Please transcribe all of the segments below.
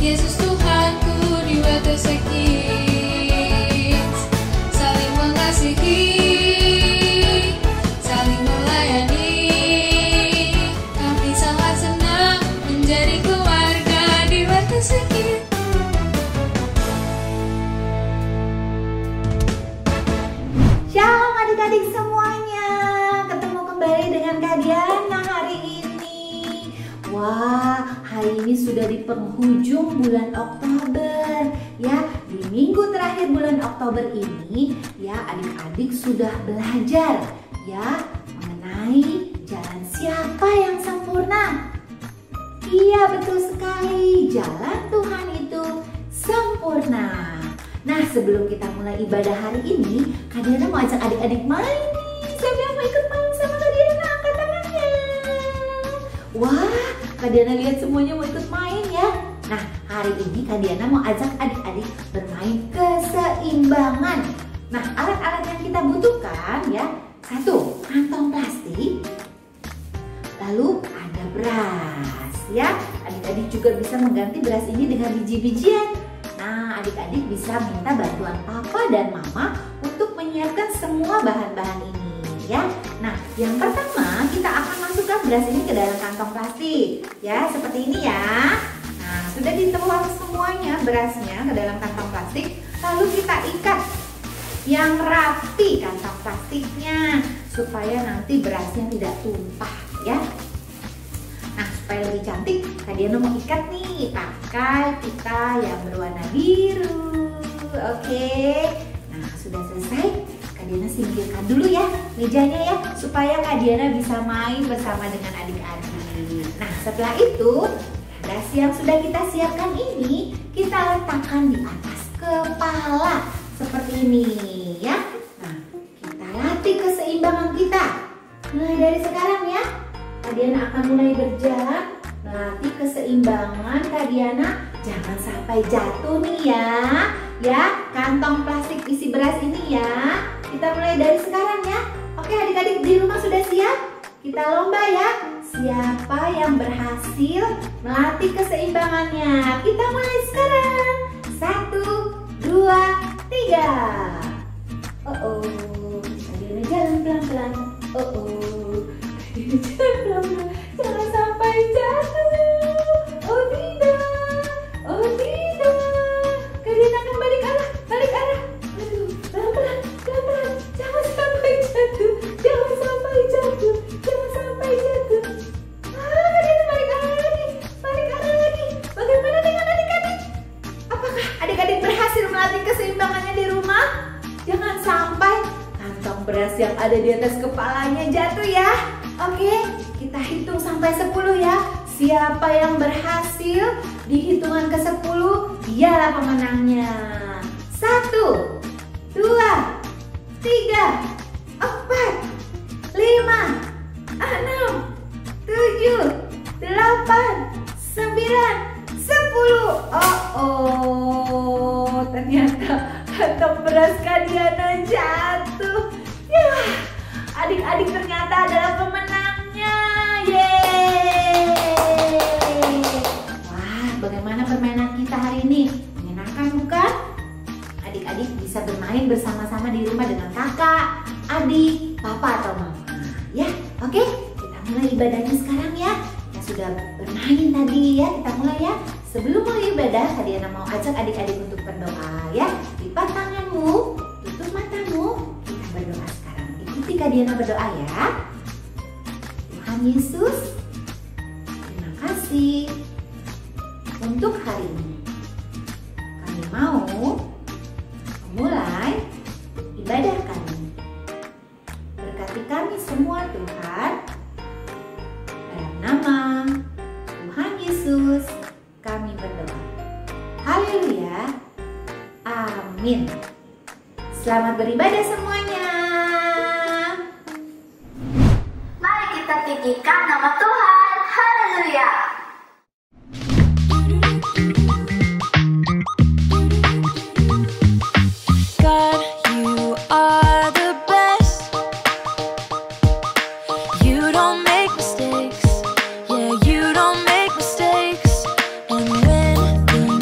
Yesus Tuhanku di WTC Kids, saling mengasihi, saling melayani. Kami sangat senang menjadi keluarga di WTC Kids. Shalom adik-adik semuanya, ketemu kembali dengan Kak Diana hari ini. Wah, hari ini sudah di penghujung bulan Oktober ya. Di minggu terakhir bulan Oktober ini ya, adik-adik sudah belajar ya mengenai jalan siapa yang sempurna. Iya, betul sekali, jalan Tuhan itu sempurna. Nah, sebelum kita mulai ibadah hari ini, Kak Diana mau ajak adik-adik main nih. Siapa yang mau ikut main sama Kak Diana? Angkat tangannya. Wah, Kak Diana lihat semuanya mau ikut main ya. Nah, hari ini Kak Diana mau ajak adik-adik bermain keseimbangan. Nah, alat-alat yang kita butuhkan ya, satu, kantong plastik, lalu ada beras ya. Adik-adik juga bisa mengganti beras ini dengan biji-bijian. Nah, adik-adik bisa minta bantuan papa dan mama untuk menyiapkan semua bahan-bahan ini ya. Nah, yang pertama kita akan masukkan beras ini ke dalam kantong plastik ya, seperti ini ya. Nah, sudah dituang semuanya berasnya ke dalam kantong plastik, lalu kita ikat yang rapi kantong plastiknya supaya nanti berasnya tidak tumpah ya. Nah, supaya lebih cantik, Kak Diana mau ikat nih pakai pita yang berwarna biru. Oke. Nah, sudah selesai. Kak Diana singkirkan dulu ya mejanya ya, supaya Kak Diana bisa main bersama dengan adik-adik. Nah, setelah itu beras yang sudah kita siapkan ini kita letakkan di atas kepala seperti ini ya. Nah, kita latih keseimbangan kita mulai dari sekarang ya. Kak Diana akan mulai berjalan, melatih keseimbangan Kak Diana. Jangan sampai jatuh nih ya. Ya, kantong plastik isi beras ini ya. Kita mulai dari sekarang ya. Oke, adik-adik di rumah sudah siap? Kita lomba ya. Siapa yang berhasil melatih keseimbangannya? Kita mulai sekarang. 1, 2, 3. Oh, Kak Diana jalan pelan-pelan. Jangan sampai jatuh. Oh tidak, oh tidak. Kak Diana akan balik arah, balik arah. Aduh, pelan-pelan, pelan-pelan. Jangan sampai jatuh, jangan sampai jatuh, jangan sampai jatuh. Ah, Kak Diana balik arah lagi, balik arah lagi. Bagaimana dengan adik-adik? Apakah adik-adik berhasil melatih keseimbangannya di rumah? Jangan sampai kantong beras yang ada di atas kepalanya jatuh ya. Oke, kita hitung sampai 10 ya. Siapa yang berhasil di hitungan ke-10, dialah pemenangnya. 1, 2, 3, 4, 5, 6, 7, 8, 9, 10. Oh, ternyata kantong beras Kak Diana jatuh. Yah, adik-adik ternyata adalah pemenangnya. Yeay. Wah, bagaimana permainan kita hari ini? Menyenangkan bukan? Adik-adik bisa bermain bersama-sama di rumah dengan kakak, adik, papa atau mama. Ya, oke. Kita mulai ibadahnya sekarang ya. Kita sudah bermain tadi ya, kita mulai ya. Sebelum mulai ibadah, Kak Diana mau ajak adik-adik untuk berdoa ya. Lipat tanganmu, tutup matamu, kita berdoa sekarang. Kak Diana berdoa ya. Tuhan Yesus, terima kasih untuk hari ini. Kami mau memulai ibadah kami. Berkati kami semua Tuhan. Dalam nama Tuhan Yesus kami berdoa. Haleluya. Amin. Selamat beribadah semuanya. Tinggikan nama Tuhan, haleluya. God, you are the best. You don't make mistakes. Yeah, you don't make mistakes. And when things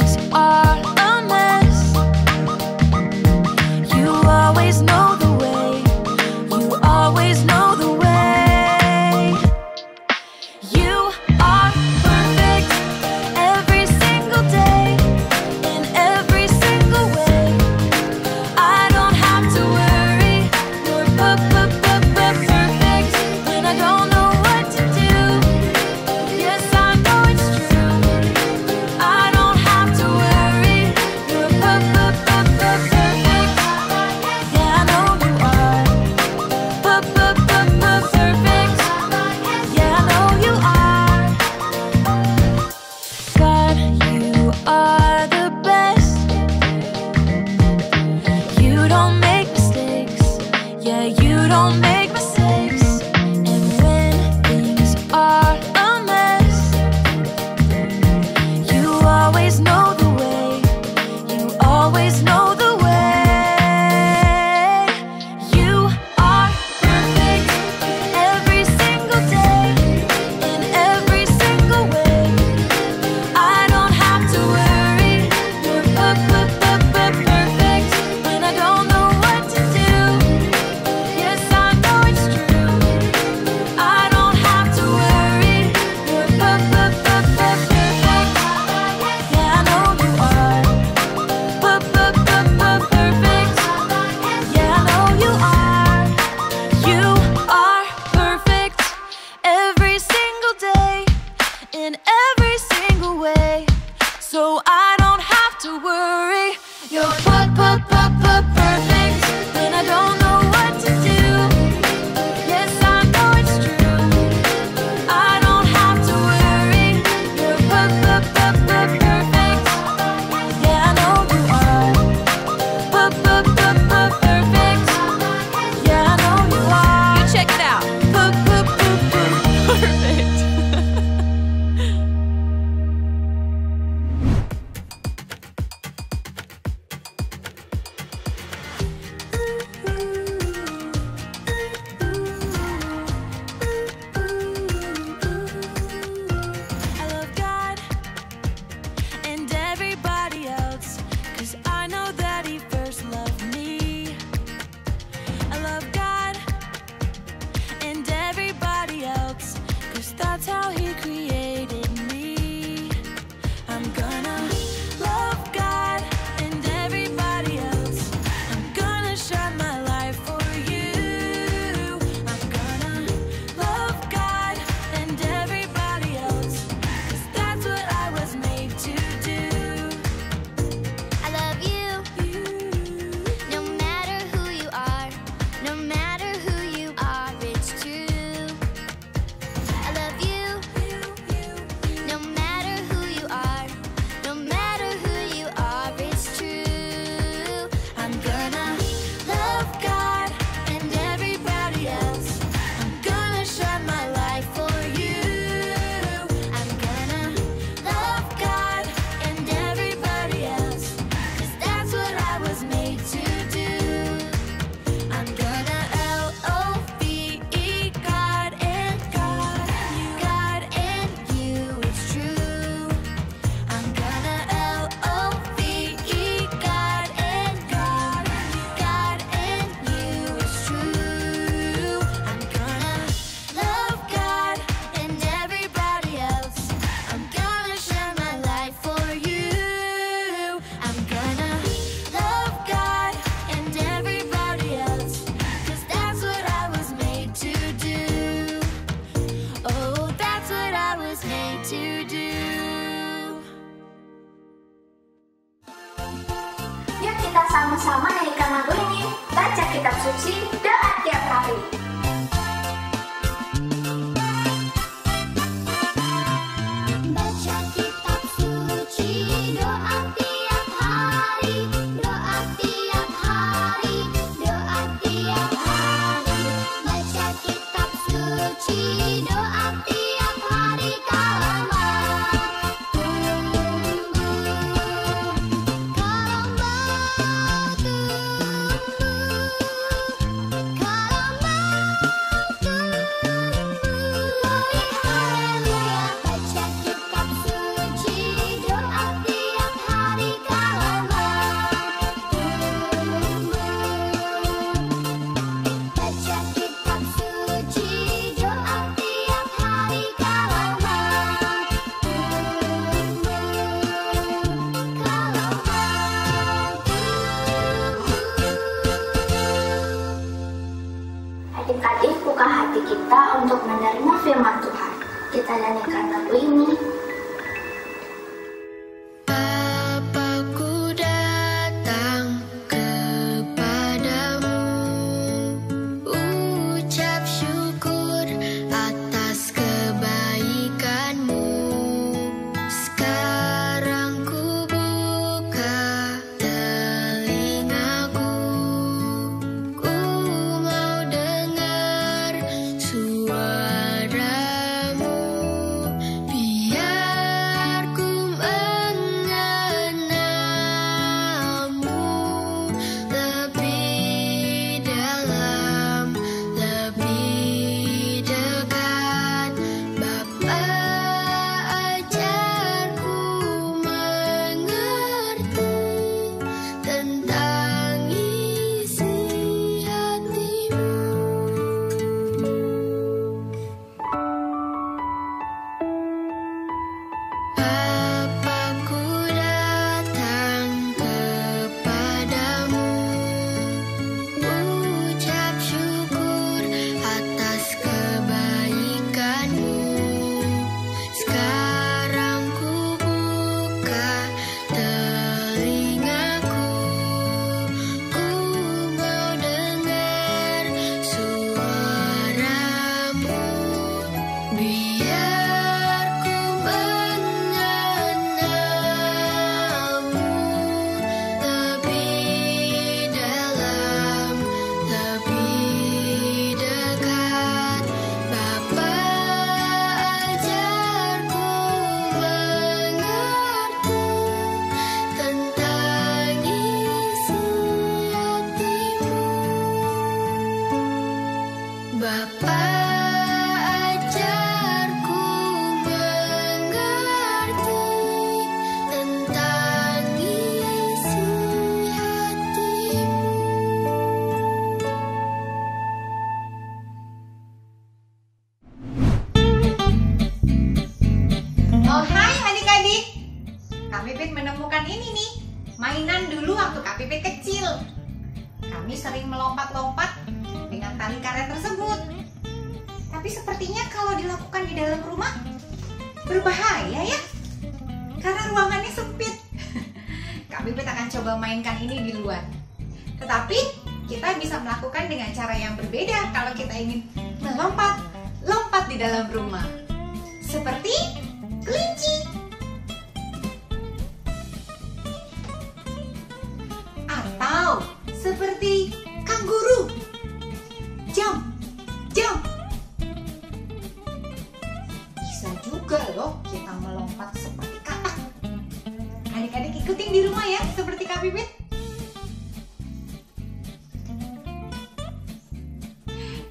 Adik-adik, buka hati kita untuk menerima firman Tuhan. Kita nyanyikan lagu ini. Sekarang ku Kak Pipit menemukan ini nih, mainan dulu waktu Kak Pipit kecil. Kami sering melompat-lompat dengan tali karet tersebut. Tapi sepertinya kalau dilakukan di dalam rumah berbahaya ya, karena ruangannya sempit. Kak Pipit akan coba mainkan ini di luar. Tetapi kita bisa melakukan dengan cara yang berbeda kalau kita ingin melompat-lompat di dalam rumah. Seperti kelinci. Atau seperti kanguru. Jump, jump. Bisa juga loh kita melompat seperti katak. Adik-adik ikutin di rumah ya, seperti Kak Pipit.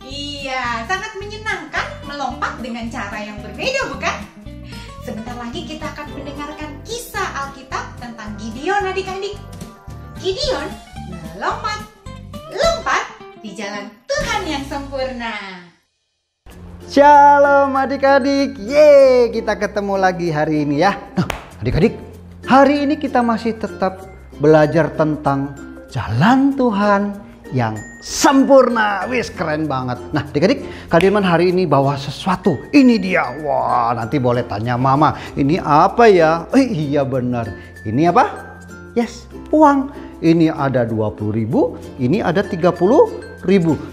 Iya, sangat menyenangkan melompat dengan cara yang berbeda, bukan? Sebentar lagi kita akan mendengarkan kisah Alkitab tentang Gideon, adik-adik. Gideon melompat-lompat di jalan Tuhan yang sempurna. Shalom adik-adik. Yeay, kita ketemu lagi hari ini ya. Nah, adik-adik, hari ini kita masih tetap belajar tentang jalan Tuhan yang sempurna. Wis, keren banget. Nah adik-adik, kalian hari ini bawa sesuatu. Ini dia. Wah, nanti boleh tanya mama, ini apa ya? Oh, iya benar. Ini apa? Yes, uang. Ini ada 20.000, ini ada 30.000.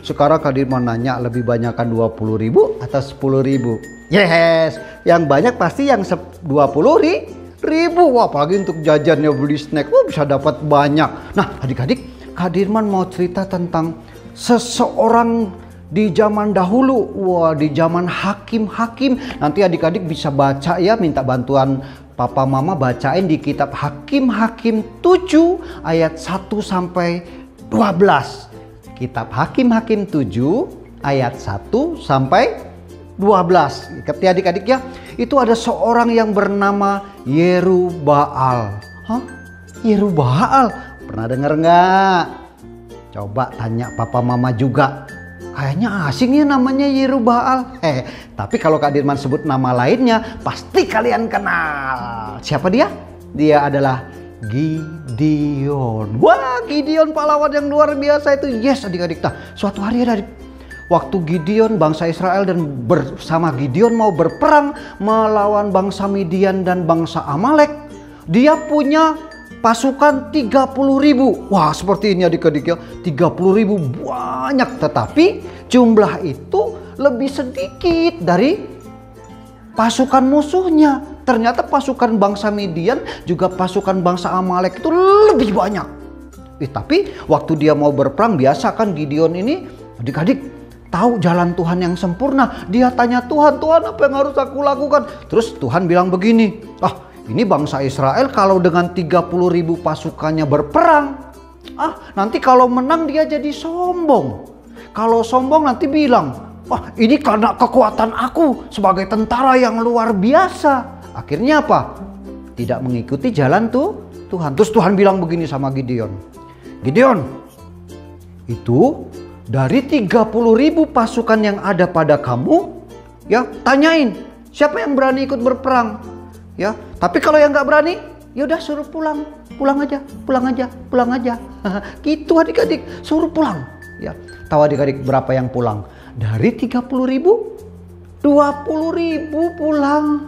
Sekarang Kadirman nanya lebih banyakkan 20.000 atau 10.000? Yes, yang banyak pasti yang 20.000. Wah, apalagi untuk jajannya beli snack, wah, bisa dapat banyak. Nah adik-adik, Kadirman mau cerita tentang seseorang di zaman dahulu. Wah, di zaman Hakim-hakim. Nanti adik-adik bisa baca ya, minta bantuan papa mama bacain di kitab Hakim-hakim 7 ayat 1 sampai 12. Kitab Hakim-hakim 7 ayat 1 sampai 12. Ikuti adik-adik ya. Itu ada seorang yang bernama Yerubaal. Hah? Yerubaal? Pernah denger nggak? Coba tanya papa mama juga. Kayaknya asing ya namanya Yerubaal. Tapi kalau Kak Dirman sebut nama lainnya, pasti kalian kenal. Siapa dia? Dia adalah Gideon. Wah, Gideon pahlawan yang luar biasa itu. Yes, adik-adik. Nah, suatu hari ada waktu Gideon, bangsa Israel dan bersama Gideon mau berperang melawan bangsa Midian dan bangsa Amalek. Dia punya pasukan 30.000. Wah, seperti ini adik-adik ya. 30.000 banyak, tetapi jumlah itu lebih sedikit dari pasukan musuhnya. Ternyata pasukan bangsa Midian juga pasukan bangsa Amalek itu lebih banyak. Tapi waktu dia mau berperang, biasa kan Gideon ini adik-adik tahu jalan Tuhan yang sempurna. Dia tanya Tuhan, Tuhan apa yang harus aku lakukan? Terus Tuhan bilang begini, ini bangsa Israel kalau dengan 30.000 pasukannya berperang, nanti kalau menang dia jadi sombong. Kalau sombong nanti bilang, ini karena kekuatan aku sebagai tentara yang luar biasa. Akhirnya apa? Tidak mengikuti jalan tuh Tuhan. Terus Tuhan bilang begini sama Gideon. Gideon, itu dari 30.000 pasukan yang ada pada kamu, ya tanyain siapa yang berani ikut berperang. Ya, tapi kalau yang nggak berani, ya udah suruh pulang, pulang aja. Gitu adik-adik, suruh pulang. Ya, tahu adik-adik berapa yang pulang? Dari 30.000, 20.000 pulang.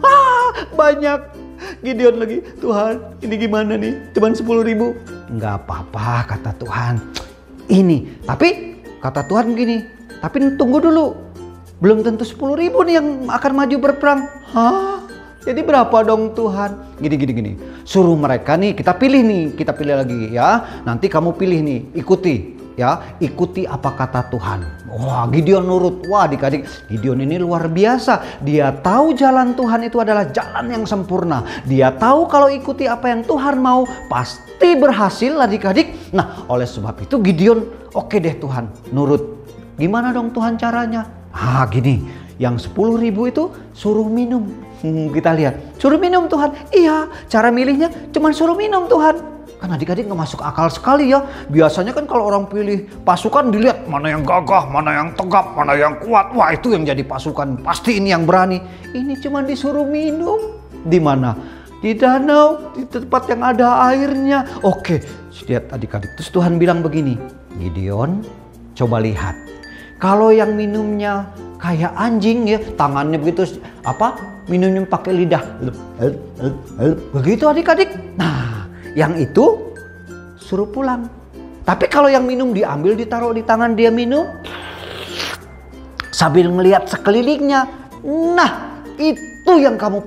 Banyak. Gideon lagi, Tuhan, ini gimana nih? Cuman 10.000. Nggak apa-apa, kata Tuhan. Ini, tapi kata Tuhan begini. Tapi tunggu dulu, belum tentu 10.000 nih yang akan maju berperang. Jadi berapa dong Tuhan? Gini. Suruh mereka nih, kita pilih lagi ya. Nanti kamu pilih nih, ikuti apa kata Tuhan. Wah, Gideon nurut. Wah, adik-adik, Gideon ini luar biasa. Dia tahu jalan Tuhan itu adalah jalan yang sempurna. Dia tahu kalau ikuti apa yang Tuhan mau, pasti berhasil adik-adik. Nah, oleh sebab itu Gideon, oke deh Tuhan, nurut. Gimana dong Tuhan caranya? Gini. Yang 10.000 itu suruh minum. Kita lihat. Suruh minum Tuhan. Iya, cara milihnya cuman suruh minum Tuhan. Kan adik-adik nggak masuk akal sekali ya. Biasanya kan kalau orang pilih pasukan dilihat mana yang gagah, mana yang tegap, mana yang kuat. Wah, itu yang jadi pasukan. Pasti ini yang berani. Ini cuman disuruh minum. Di mana? di danau, di tempat yang ada airnya. Oke, lihat adik-adik. Terus Tuhan bilang begini, Gideon, coba lihat. Kalau yang minumnya kayak anjing ya, tangannya begitu minumnya pakai lidah. Begitu adik-adik. Nah, yang itu suruh pulang. Tapi kalau yang minum diambil, ditaruh di tangan dia minum. Sambil ngelihat sekelilingnya. Nah, itu yang kamu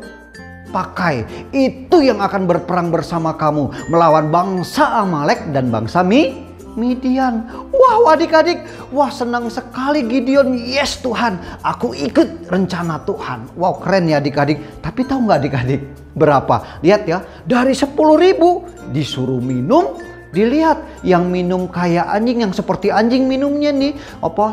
pakai. Itu yang akan berperang bersama kamu. Melawan bangsa Amalek dan bangsa Midian. Wah, adik-adik. Wah, senang sekali Gideon. Yes, Tuhan. Aku ikut rencana Tuhan. Wow, keren ya adik-adik. Tapi tahu nggak adik-adik berapa? Lihat ya. Dari 10.000 disuruh minum. Dilihat yang minum kayak anjing, yang seperti anjing minumnya nih,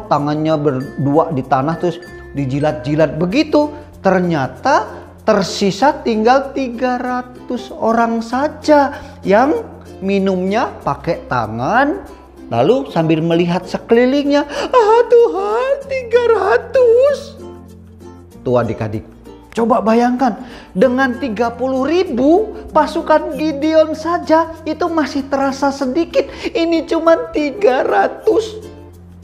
tangannya berdua di tanah terus dijilat-jilat begitu. Ternyata tersisa tinggal 300 orang saja yang minumnya pakai tangan lalu sambil melihat sekelilingnya. Ah Tuhan, 300. Tuh adik-adik, coba bayangkan, dengan 30.000 pasukan Gideon saja itu masih terasa sedikit. Ini cuma 300.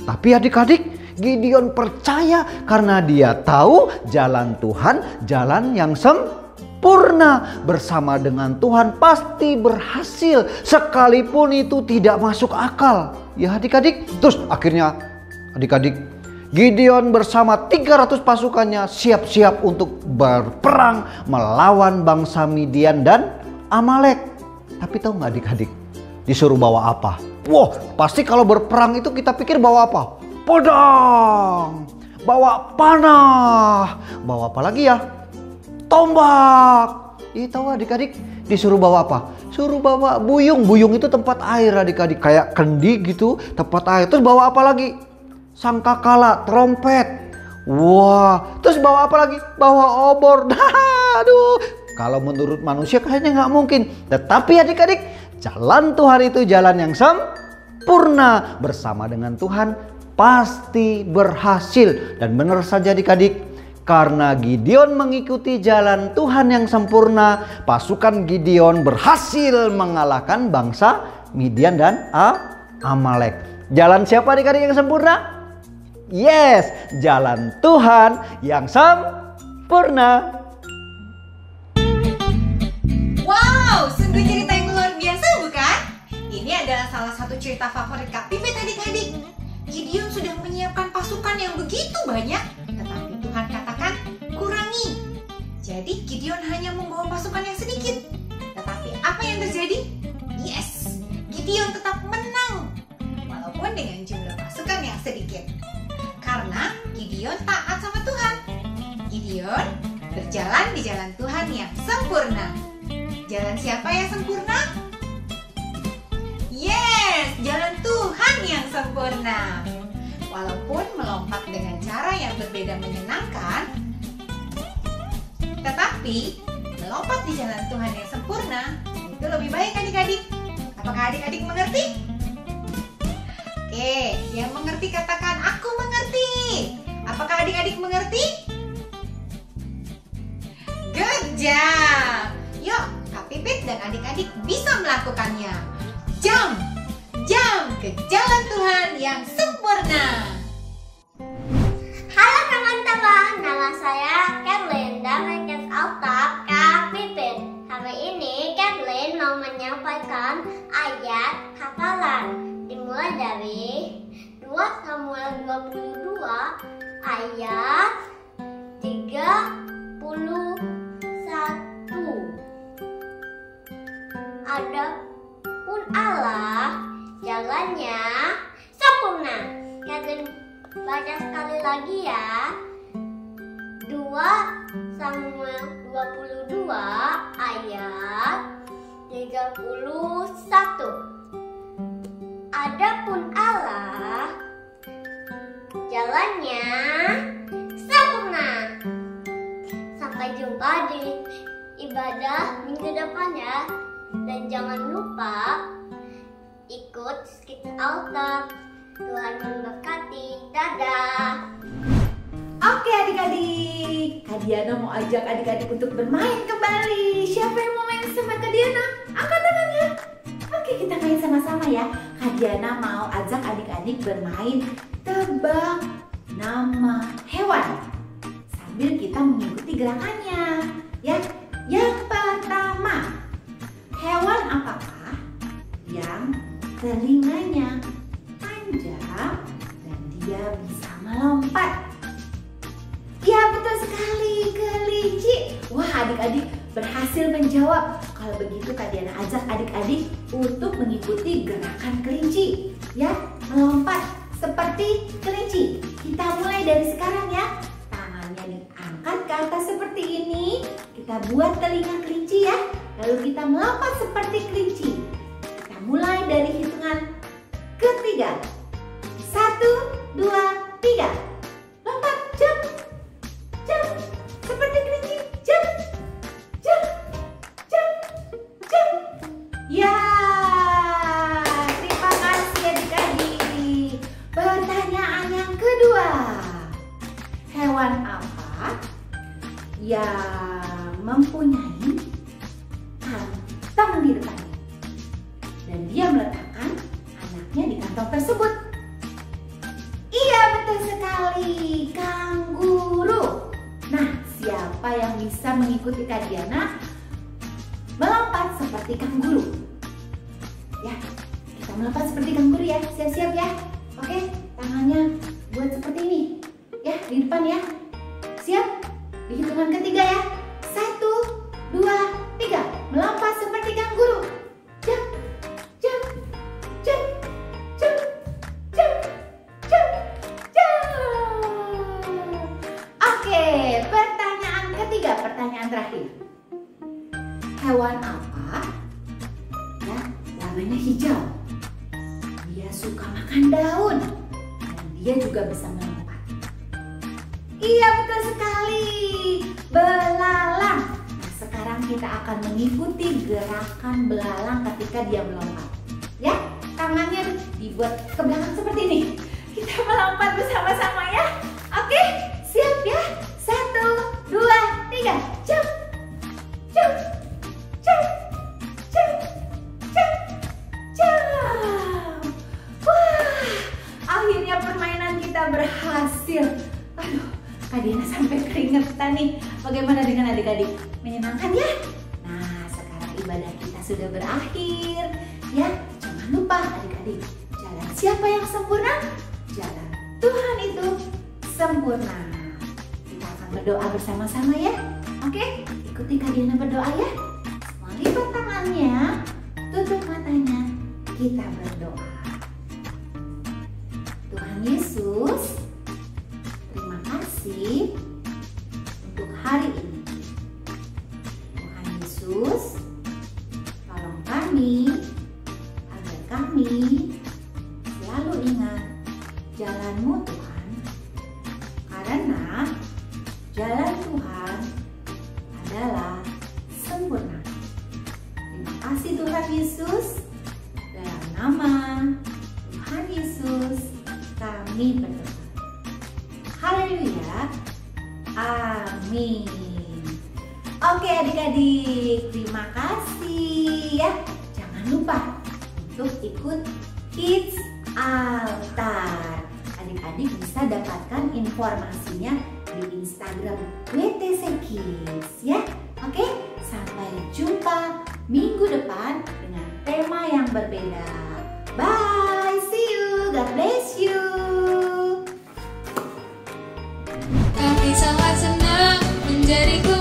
Tapi adik-adik, Gideon percaya karena dia tahu jalan Tuhan, jalan yang sempurna. Bersama dengan Tuhan pasti berhasil sekalipun itu tidak masuk akal. Ya adik-adik, terus akhirnya adik-adik, Gideon bersama 300 pasukannya siap-siap untuk berperang melawan bangsa Midian dan Amalek. Tapi tahu nggak adik-adik disuruh bawa apa? Wah, pasti kalau berperang itu kita pikir bawa apa? Pedang, bawa panah, bawa apa lagi ya? Tombak. Tahu adik-adik disuruh bawa apa? Suruh bawa buyung. Buyung itu tempat air adik-adik, kayak kendi gitu, tempat air. Terus bawa apa lagi? Sangkakala, trompet. Wah, terus bawa apa lagi? Bawa obor. Aduh, kalau menurut manusia kayaknya nggak mungkin. Tetapi adik-adik, jalan Tuhan itu jalan yang sempurna. Bersama dengan Tuhan pasti berhasil. Dan benar saja adik-adik, karena Gideon mengikuti jalan Tuhan yang sempurna, pasukan Gideon berhasil mengalahkan bangsa Midian dan Amalek. Jalan siapa adik-adik yang sempurna? Yes, jalan Tuhan yang sempurna. Wow, sungguh cerita yang luar biasa bukan? Ini adalah salah satu cerita favorit Kak Pipit adik-adik. Gideon sudah menyiapkan pasukan yang begitu banyak, tetapi Tuhan katakan kurangi. Jadi Gideon hanya membawa pasukan yang sedikit. Tetapi apa yang terjadi? Yes, Gideon tetap menang walaupun dengan jumlah pasukan yang sedikit. Karena Gideon taat sama Tuhan. Gideon berjalan di jalan Tuhan yang sempurna. Jalan siapa yang sempurna? Yes, jalan Tuhan yang sempurna. Walaupun melompat dengan cara yang berbeda menyenangkan, tetapi melompat di jalan Tuhan yang sempurna itu lebih baik adik-adik. Apakah adik-adik mengerti? Oke, yang mengerti katakan aku mengerti. Apakah adik-adik mengerti? Good job. Yuk, Kak Pipit dan adik-adik bisa melakukannya. Jump ke jalan Tuhan yang sempurna. Halo teman-teman, nama saya Kathleen dari Kids Altar Kak Pipit. Hari ini Kathleen mau menyampaikan ayat hafalan. Dimulai dari 2 Samuel 22 ayat 31. Adapun Allah, jalannya sempurna. Kalian baca sekali lagi ya. 2 Samuel 22 ayat 31. Adapun Allah, jalannya sempurna. Sampai jumpa di ibadah minggu depan ya. Dan jangan lupa ikut Kids Altar. Tuhan memberkati. Dadah. Oke adik-adik, Kak Diana mau ajak adik-adik untuk bermain kembali. Siapa yang mau main? sama Kak Diana. Angkat tangannya. Oke, kita main sama-sama ya. Kak Diana mau ajak adik-adik bermain tebak nama hewan sambil kita mengikuti gerakannya ya. Yang pertama, hewan apakah yang telinganya panjang dan dia bisa melompat? Ya, betul sekali, kelinci. Wah, adik-adik berhasil menjawab. Kalau begitu Kak Diana ajak adik-adik untuk mengikuti gerakan kelinci ya, melompat seperti kelinci. Kita mulai dari sekarang ya. Tangannya diangkat ke atas seperti ini. Kita buat telinga kelinci ya. Lalu kita melompat seperti kelinci. Kita mulai dari hitungan ketiga. 1, 2, 3. Lompat, jump, jump, seperti kelinci, jump, jump, jump, jump. Ya, terima kasih adik-adik. Pertanyaan yang kedua, hewan apa yang mempunyai kantong di depan dan dia meletakkan anaknya di kantong tersebut? Iya, betul sekali, kanguru. Nah, siapa yang bisa mengikuti Kak Diana melompat seperti kanguru? Ya, kita melompat seperti kanguru ya. Siap-siap ya. Oke, tangannya buat seperti ini ya, di depan ya. Siap? Di hitungan ketiga ya. 1, 2, 3. Melompat seperti kanguru. Jump, jump, jump, jump, jump, jump, jump. Oke, pertanyaan ketiga, pertanyaan terakhir. Hewan apa ya, warnanya hijau? Dia suka makan daun dan dia juga bisa melompat. Iya, betul sekali, belalang. Nah, sekarang kita akan mengikuti gerakan belalang ketika dia melompat. Ya, tangannya dibuat ke belakang seperti ini. Kita melompat bersama-sama ya. Oke, siap ya. 1, 2, 3. Jump, jump, jump, jump, jump, jump. Wah, akhirnya permainan kita berhasil. Aduh, Kak Diana sampai keringetan nih. Bagaimana dengan adik-adik? Menyenangkan ya? Nah, sekarang ibadah kita sudah berakhir ya. Jangan lupa adik-adik, jalan siapa yang sempurna? Jalan Tuhan itu sempurna. Kita akan berdoa bersama-sama ya. Oke, ikuti Kak Diana berdoa ya. Lipat tangannya, tutup matanya, kita berdoa. Tuhan Yesus, untuk hari ini, Tuhan Yesus, tolong kami agar kami selalu ingat jalan-Mu Tuhan, karena jalan Tuhan adalah sempurna. Terima kasih Tuhan Yesus, dalam nama Tuhan Yesus kami berdoa. Haleluya, amin. Oke adik-adik, terima kasih ya. Jangan lupa untuk ikut Kids Altar. Adik-adik bisa dapatkan informasinya di Instagram WTC Kids ya. Oke, sampai jumpa minggu depan dengan tema yang berbeda. Bye, see you, God bless you. Sangat senang menjadi